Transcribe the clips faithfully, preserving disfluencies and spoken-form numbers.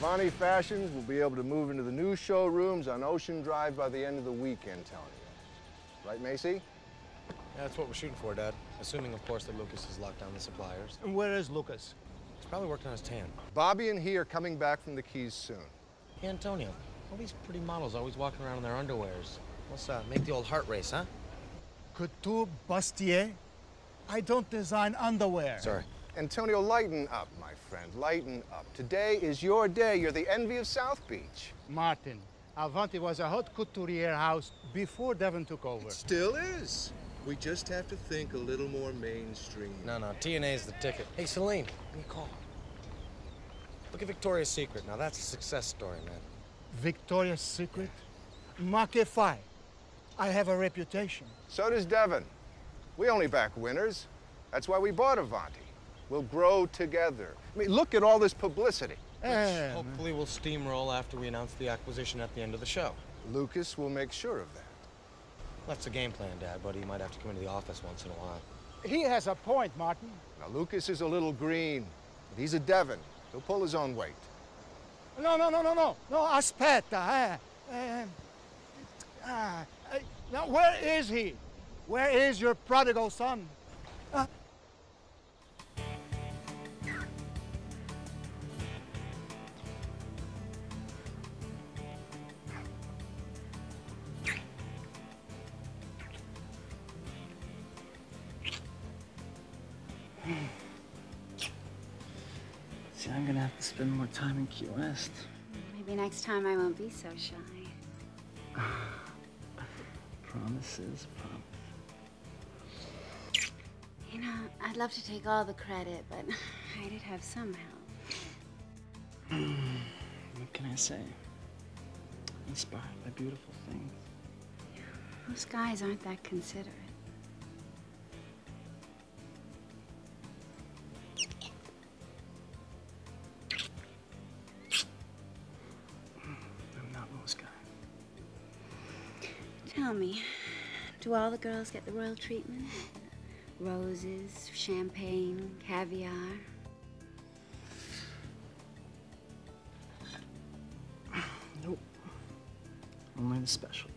Bonnie Fashions will be able to move into the new showrooms on Ocean Drive by the end of the week, Antonio. Right, Macy? Yeah, that's what we're shooting for, Dad. Assuming, of course, that Lucas has locked down the suppliers. And where is Lucas? He's probably working on his tan. Bobby and he are coming back from the Keys soon. Hey, Antonio, all these pretty models always walking around in their underwears. Let's uh, make the old heart race, huh? Couture Bastier? I don't design underwear. Sorry. Antonio, lighten up, my friend, lighten up. Today is your day. You're the envy of South Beach. Martin, Avanti was a haute couturier house before Devon took over. It still is. We just have to think a little more mainstream. No, no, T N A is the ticket. Hey, Celine, give me a call. Look at Victoria's Secret. Now, that's a success story, man. Victoria's Secret? Marquez five. I have a reputation. So does Devon. We only back winners. That's why we bought Avanti. We'll grow together. I mean, look at all this publicity. Which hopefully we'll steamroll after we announce the acquisition at the end of the show. Lucas will make sure of that. That's the game plan, Dad, but he might have to come into the office once in a while. He has a point, Martin. Now, Lucas is a little green, but he's a Devon. He'll pull his own weight. No, no, no, no, no. No, aspetta. Uh, uh, uh, now, where is he? Where is your prodigal son? Uh, See, I'm gonna have to spend more time in Key West. Maybe next time I won't be so shy. Promises, promise. You know, I'd love to take all the credit, but I did have some help. What can I say? Inspired by beautiful things. Yeah, most guys aren't that considerate. Tell me, do all the girls get the royal treatment? Roses, champagne, caviar? Nope. Only the special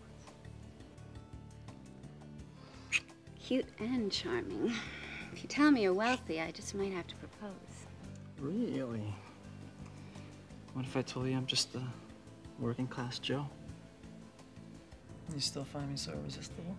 ones. Cute and charming. If you tell me you're wealthy, I just might have to propose. Really? What if I told you I'm just a working-class Joe? You still find me so irresistible?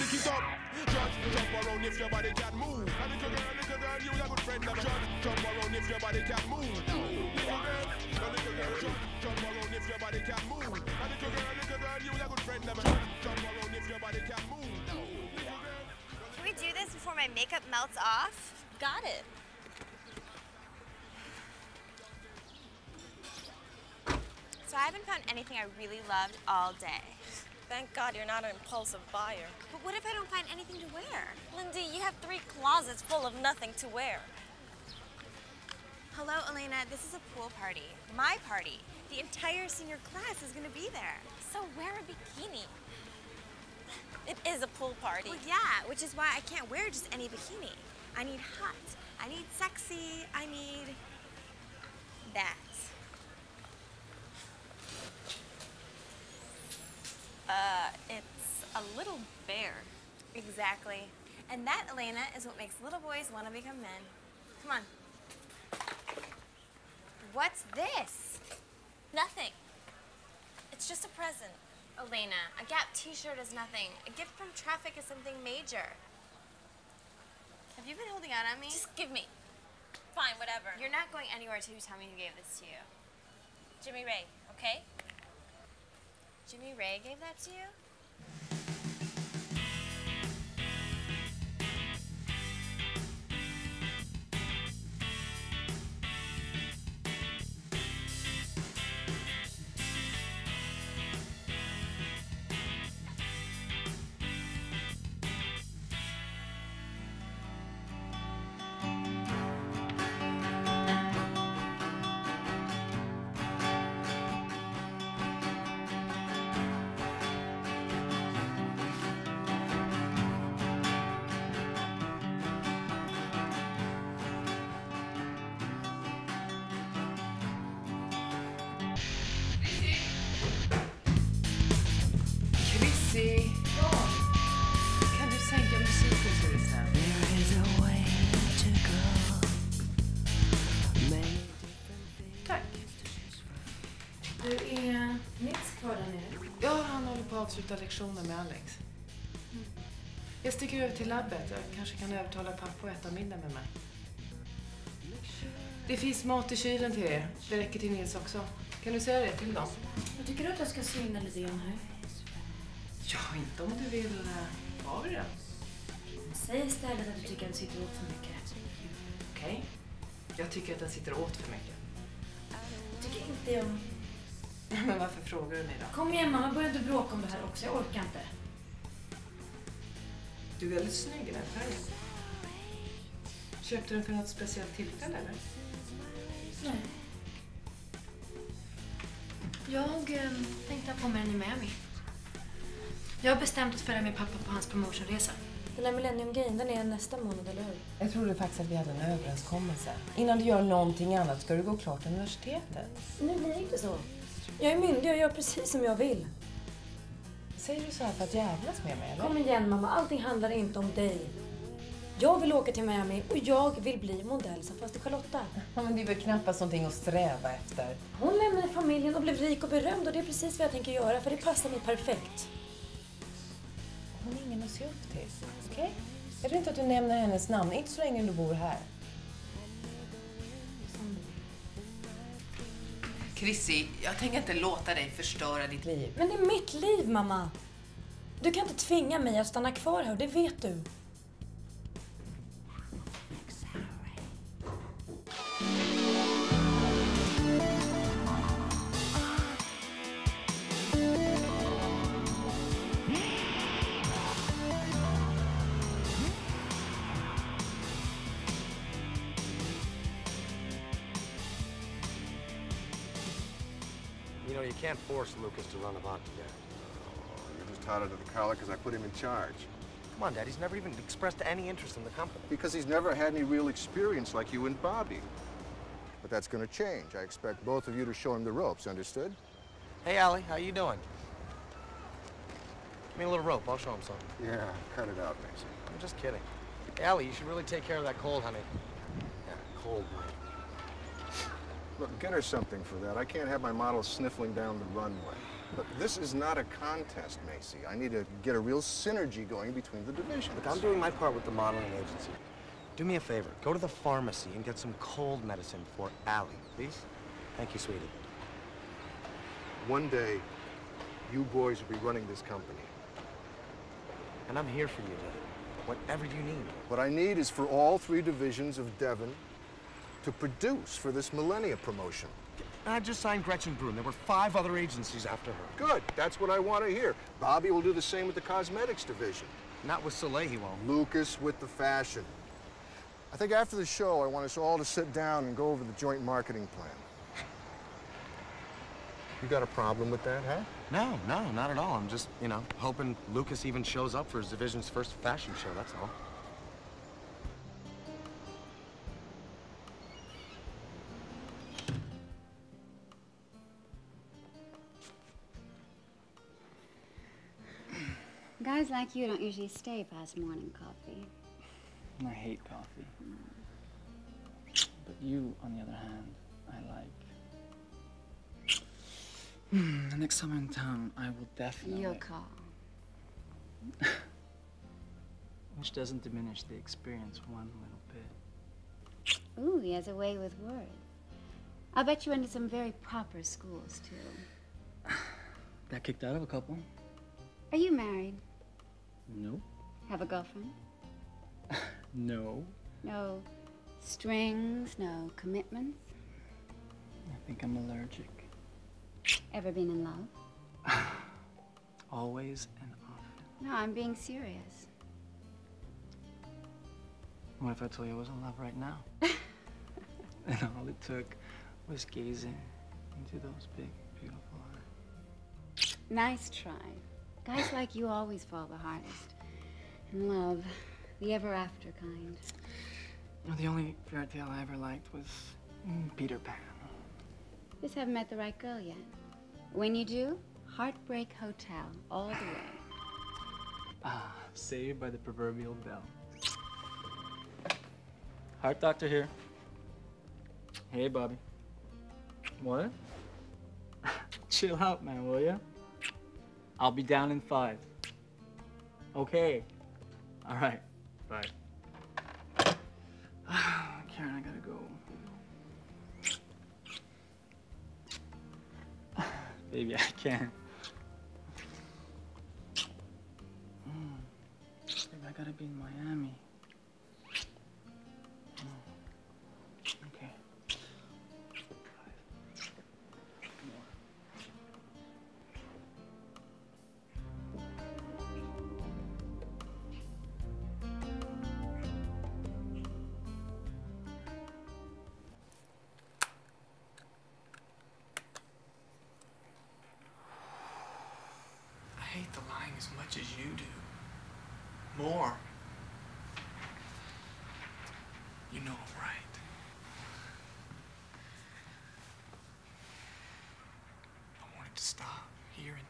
Lick it up! Just jump around if your body can move. And little girl, little girl, you a good friend of just jump around if your body can move. Little girl, little girl, jump, jump around if your body can move. And little girl, little girl, you a good friend of just jump around if your body can move. Can we do this before my makeup melts off? Got it. So I haven't found anything I really loved all day. Thank God you're not an impulsive buyer. But what if I don't find anything to wear? Lindy, you have three closets full of nothing to wear. Hello, Elena. This is a pool party. My party. The entire senior class is going to be there. So wear a bikini. It is a pool party. Well, yeah, which is why I can't wear just any bikini. I need hot. I need sexy. I need that. Uh, it's a little bare. Exactly. And that, Elena, is what makes little boys want to become men. Come on. What's this? Nothing. It's just a present. Elena, a Gap t-shirt is nothing. A gift from traffic is something major. Have you been holding out on me? Just give me. Fine, whatever. You're not going anywhere till you tell me who gave this to you. Jimmy Ray, okay? Jimmy Ray gave that to you? åtta lektioner med Alex. Mm. Jag sticker över till labbet. Jag kanske kan övertala pappa att äta middag med mig. Det finns mat i kylen till er. Det räcker till Nils också. Kan du säga det till dem? Jag tycker att jag ska syna lite igen här. Ja, inte om du vill ha det. Säg istället att du tycker att den sitter åt för mycket. Okej. Okay. Jag tycker att den sitter åt för mycket. Jag tycker inte jag... Men varför frågar du mig då? Kom igen mamma, börjar inte bråka om det här också. Jag orkar inte. Du är väldigt snygg i den färgen. Köpte du den för något speciellt tillfälle eller? Nej. Jag eh, tänkte på mig den i Miami. Jag har bestämt att följa med pappa på hans promotionresa. Den där millennium-grejen, den är nästa månad, eller hur? Jag trodde faktiskt att vi hade en överenskommelse. Innan du gör någonting annat ska du gå klart till universitetet. Men det är inte så. Jag är myndig och gör precis som jag vill. Säger du så här för att jävlas med mig, eller? Kom igen, mamma. Allting handlar inte om dig. Jag vill åka till Miami och jag vill bli modell som fast i Charlotta. Ja, men det är väl knappast någonting att sträva efter. Hon lämnade familjen och blev rik och berömd och det är precis vad jag tänker göra för det passar mig perfekt. Hon är ingen att se upp till, okej? Okay? Jag tror inte att du nämner hennes namn, inte så länge du bor här. Chrissy, jag tänker inte låta dig förstöra ditt liv. Men det är mitt liv, mamma. Du kan inte tvinga mig att stanna kvar här, det vet du. You can't force Lucas to run Avanti yet. Oh, you're just hot under the collar because I put him in charge. Come on, Dad. He's never even expressed any interest in the company. Because he's never had any real experience like you and Bobby. But that's going to change. I expect both of you to show him the ropes, understood? Hey, Allie, how you doing? Give me a little rope. I'll show him something. Yeah, cut it out, Mason. I'm just kidding. Allie, you should really take care of that cold, honey. Yeah, cold, man. Look, get her something for that. I can't have my model sniffling down the runway. But this is not a contest, Macy. I need to get a real synergy going between the divisions. Look, I'm doing my part with the modeling agency. Do me a favor. Go to the pharmacy and get some cold medicine for Allie, please. Thank you, sweetie. One day, you boys will be running this company. And I'm here for you, Dad. Whatever you need. What I need is for all three divisions of Devon to produce for this millennia promotion. I just signed Gretchen Brun. There were five other agencies after her. Good. That's what I want to hear. Bobby will do the same with the cosmetics division. Not with Soleil, he won't. Lucas with the fashion. I think after the show, I want us all to sit down and go over the joint marketing plan. You got a problem with that, huh? No, no, not at all. I'm just, you know, hoping Lucas even shows up for his division's first fashion show, that's all. Guys like you don't usually stay past morning coffee. I hate coffee. Mm. But you, on the other hand, I like. Mm, the next time I'm in town, I will definitely... Your call. Which doesn't diminish the experience one little bit. Ooh, he has a way with words. I'll bet you went to some very proper schools, too. Got kicked out of a couple. Are you married? No. Have a girlfriend? No. No strings, no commitments? I think I'm allergic. Ever been in love? Always and often. No, I'm being serious. What if I told you I was in love right now? And all it took was gazing into those big, beautiful eyes. Nice try. Guys like you always fall the hardest. In love, the ever after kind. You know, the only fairy tale I ever liked was mm, Peter Pan. Just haven't met the right girl yet. When you do, Heartbreak Hotel, all the way. Ah, saved by the proverbial bell. Heart doctor here. Hey, Bobby. What? Chill out, man, will ya? I'll be down in five. Okay. All right. Bye. Karen, I gotta go. Baby, I can't. Mm. Baby, I gotta be in Miami. As much as you do. More. You know I'm right. I want it to stop here and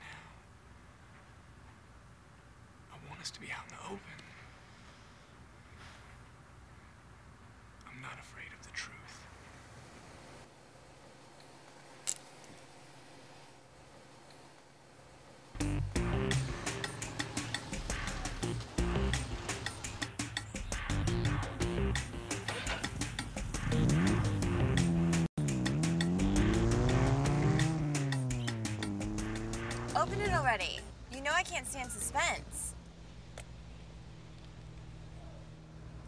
now. I want us to be out in the open. I'm not afraid of the truth. Open it already. You know I can't stand suspense.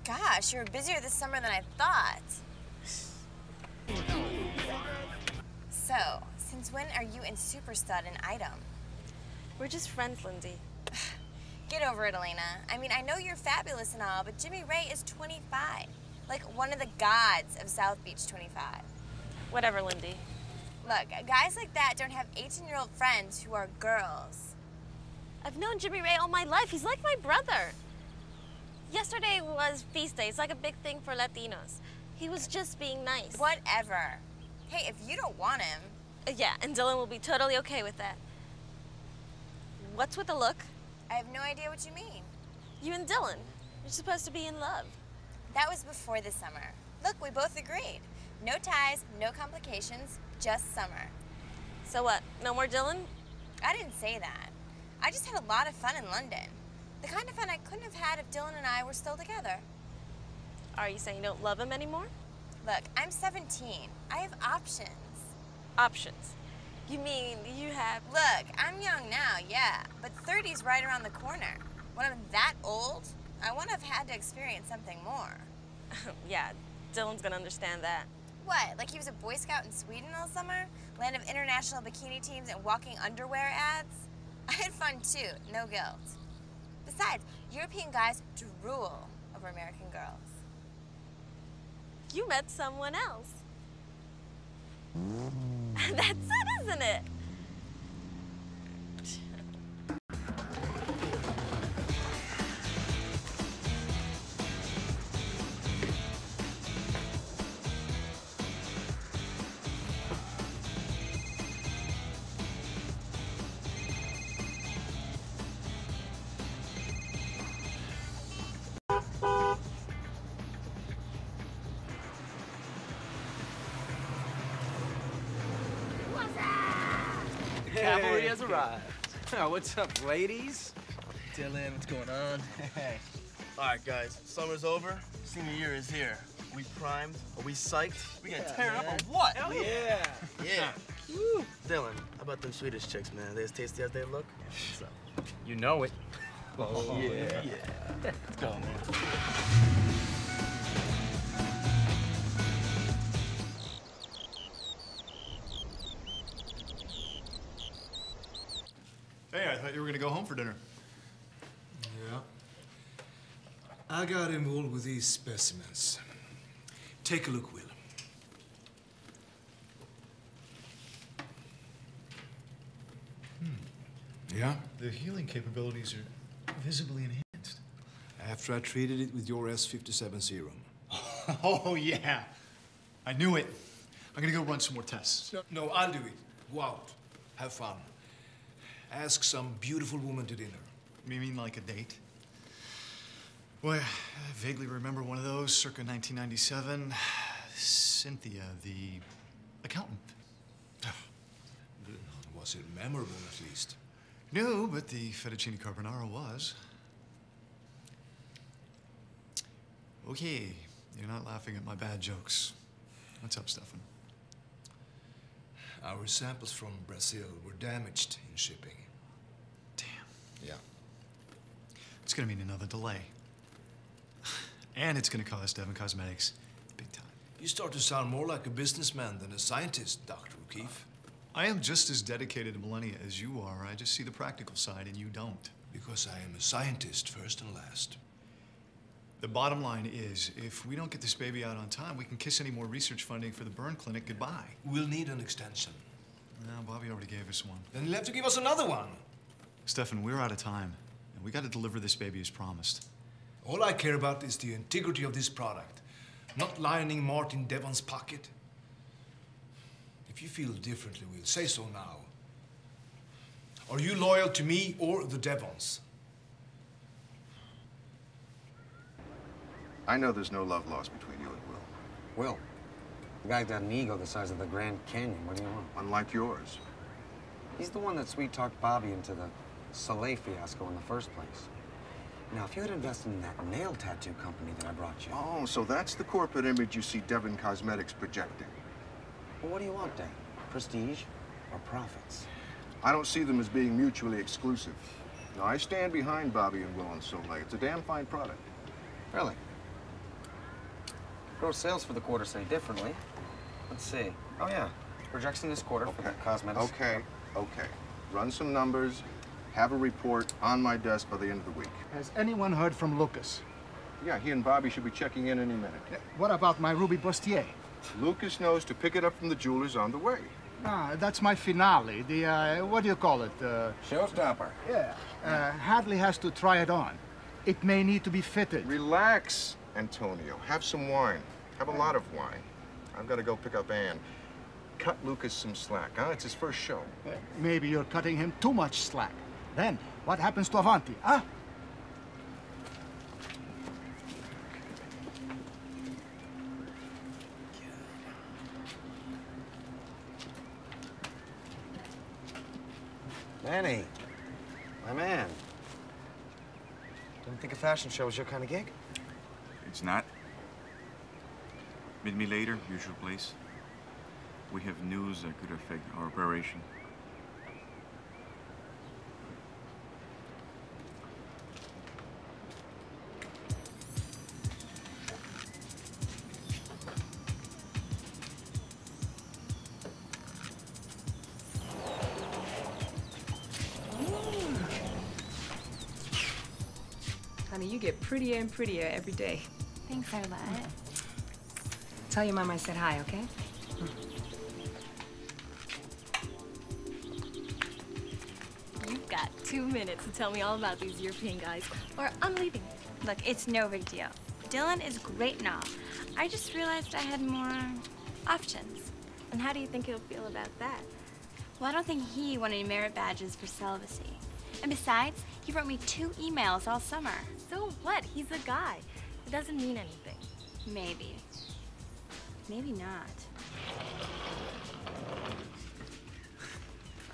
Gosh, you were busier this summer than I thought. So, since when are you in Superstud and Item? We're just friends, Lindsay. Get over it, Elena. I mean, I know you're fabulous and all, but Jimmy Ray is twenty-five. Like one of the gods of South Beach twenty-five. Whatever, Lindy. Look, guys like that don't have eighteen-year-old friends who are girls. I've known Jimmy Ray all my life. He's like my brother. Yesterday was feast day. It's like a big thing for Latinos. He was just being nice. Whatever. Hey, if you don't want him. Uh, yeah, and Dylan will be totally okay with that. What's with the look? I have no idea what you mean. You and Dylan. You're supposed to be in love. That was before the summer. Look, we both agreed. No ties, no complications. Just summer. So what, no more Dylan? I didn't say that. I just had a lot of fun in London. The kind of fun I couldn't have had if Dylan and I were still together. Are you saying you don't love him anymore? Look, I'm seventeen. I have options. Options? You mean you have... Look, I'm young now, yeah, but thirty's right around the corner. When I'm that old, I want to have had to experience something more. Yeah, Dylan's gonna understand that. What, like he was a Boy Scout in Sweden all summer? Land of international bikini teams and walking underwear ads? I had fun too, no guilt. Besides, European guys drool over American girls. You met someone else. That's it, isn't it? Cavalry has arrived. Oh, what's up, ladies? Dylan, what's going on? All right, guys, summer's over. Senior year is here. Are we primed? Are we psyched? We yeah, gonna tear man. It up or what? Hell yeah. Yeah. yeah. Woo. Dylan, how about them Swedish chicks, man? Are they as tasty as they look? What's up? You know it. Oh, yeah. yeah. Let's go, man. Hey, I thought you were gonna go home for dinner. Yeah. I got involved with these specimens. Take a look, Will. Hmm. Yeah? The healing capabilities are visibly enhanced. After I treated it with your S fifty-seven serum. Oh, yeah. I knew it. I'm gonna go run some more tests. No, no I'll do it. Go out. Have fun. Ask some beautiful woman to dinner. You mean like a date? Well, I vaguely remember one of those circa nineteen ninety-seven. Cynthia, the accountant. Was it memorable, at least? No, but the fettuccine carbonara was. Okay, you're not laughing at my bad jokes. What's up, Stefan? Our samples from Brazil were damaged in shipping. Damn. Yeah. It's gonna mean another delay. And it's gonna cost Devon Cosmetics big time. You start to sound more like a businessman than a scientist, Doctor O'Keefe. I am just as dedicated to millennia as you are. I just see the practical side and you don't. Because I am a scientist first and last. The bottom line is, if we don't get this baby out on time, we can kiss any more research funding for the burn clinic goodbye. We'll need an extension. No, Bobby already gave us one. Then he'll have to give us another one. Stefan, we're out of time, and we got to deliver this baby as promised. All I care about is the integrity of this product, not lining Martin Devon's pocket. If you feel differently, we'll say so now. Are you loyal to me or the Devons? I know there's no love lost between you and Will. Will? The guy got an ego the size of the Grand Canyon. What do you want? Unlike yours. He's the one that sweet-talked Bobby into the Soleil fiasco in the first place. Now, if you had invested in that nail tattoo company that I brought you... Oh, so that's the corporate image you see Devon Cosmetics projecting. Well, what do you want, Dan? Prestige or profits? I don't see them as being mutually exclusive. Now, I stand behind Bobby and Will on Soleil. It's a damn fine product. Really? Gross sales for the quarter say differently. Let's see. Oh, yeah. Projection this quarter okay. for the cosmetics. Okay, okay. Run some numbers, have a report on my desk by the end of the week. Has anyone heard from Lucas? Yeah, he and Bobby should be checking in any minute. Uh, what about my Ruby Bustier? Lucas knows to pick it up from the jewelers on the way. Ah, that's my finale. The, uh, what do you call it? Uh, Showstopper. Yeah. Uh, Hadley has to try it on. It may need to be fitted. Relax. Antonio, have some wine. Have a lot of wine. I've got to go pick up Ann. Cut Lucas some slack, huh? It's his first show. Uh, maybe you're cutting him too much slack. Then, what happens to Avanti, huh? Manny, my man. Didn't think a fashion show was your kind of gig? It's not. Meet me later, usual place. We have news that could affect our operation. Mm. Honey, you get prettier and prettier every day. Thanks, Arlette. Tell your mom I said hi, okay? You've got two minutes to tell me all about these European guys, or I'm leaving. Look, it's no big deal. Dylan is great now. I just realized I had more options. And how do you think he'll feel about that? Well, I don't think he won any merit badges for celibacy. And besides, he wrote me two emails all summer. So what? He's a guy. It doesn't mean anything. Maybe. Maybe not.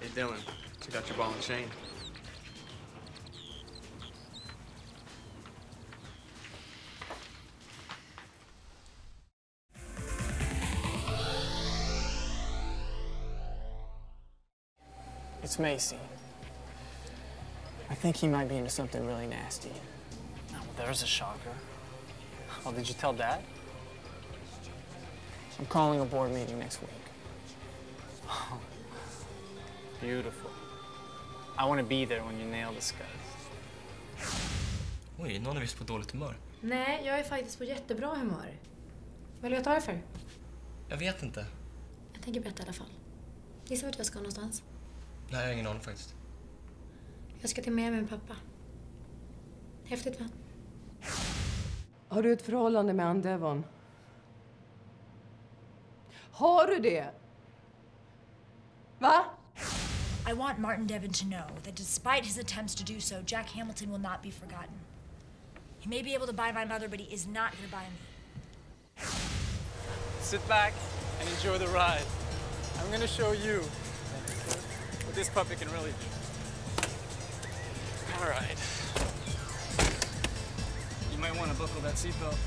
Hey, Dylan. Check out your ball and chain. It's Macy. I think he might be into something really nasty. Oh, well, there's a shocker. Oh, did you tell Dad? I'm calling a board meeting next week. Oh, beautiful. I want to be there when you nail this guy. Oj, någon är visst på dåligt humör. Nej, jag är faktiskt på jättebra humör. Vad vill du ta dig för? Jag vet inte. Jag tänker berätta i alla fall. Gissa vart jag ska någonstans? Nej, jag har ingen aning faktiskt. Jag ska till med min pappa. Häftigt, va? Har du ett förhållande med Ann Devon? Har du det? Va? I want Martin Devon to know that despite his attempts to do so, Jack Hamilton will not be forgotten. He may be able to buy my mother, but he is not going to buy me. Sit back and enjoy the ride. I'm going to show you what this puppy can really do. All right. You might want to buckle that seatbelt.